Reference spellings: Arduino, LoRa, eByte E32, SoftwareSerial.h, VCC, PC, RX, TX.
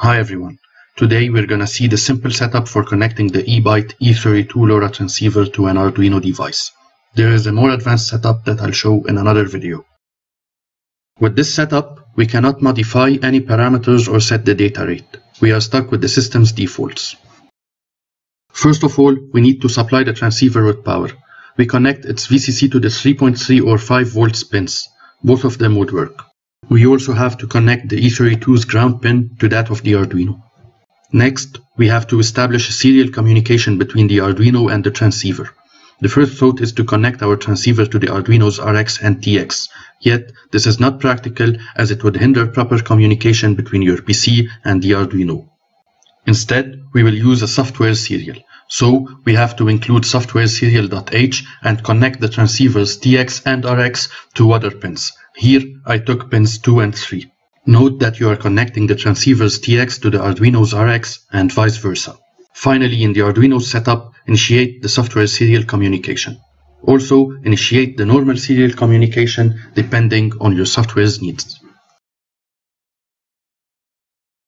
Hi everyone, today we're going to see the simple setup for connecting the eByte E32 LoRa transceiver to an Arduino device. There is a more advanced setup that I'll show in another video. With this setup, we cannot modify any parameters or set the data rate. We are stuck with the system's defaults. First of all, we need to supply the transceiver with power. We connect its VCC to the 3.3 or 5 volts pins. Both of them would work. We also have to connect the E32's ground pin to that of the Arduino. Next, we have to establish a serial communication between the Arduino and the transceiver. The first thought is to connect our transceiver to the Arduino's RX and TX, yet this is not practical as it would hinder proper communication between your PC and the Arduino. Instead, we will use a software serial, so we have to include SoftwareSerial.h and connect the transceivers TX and RX to other pins. Here, I took pins 2 and 3. Note that you are connecting the transceiver's TX to the Arduino's RX and vice versa. Finally, in the Arduino setup, initiate the software serial communication. Also, initiate the normal serial communication depending on your software's needs.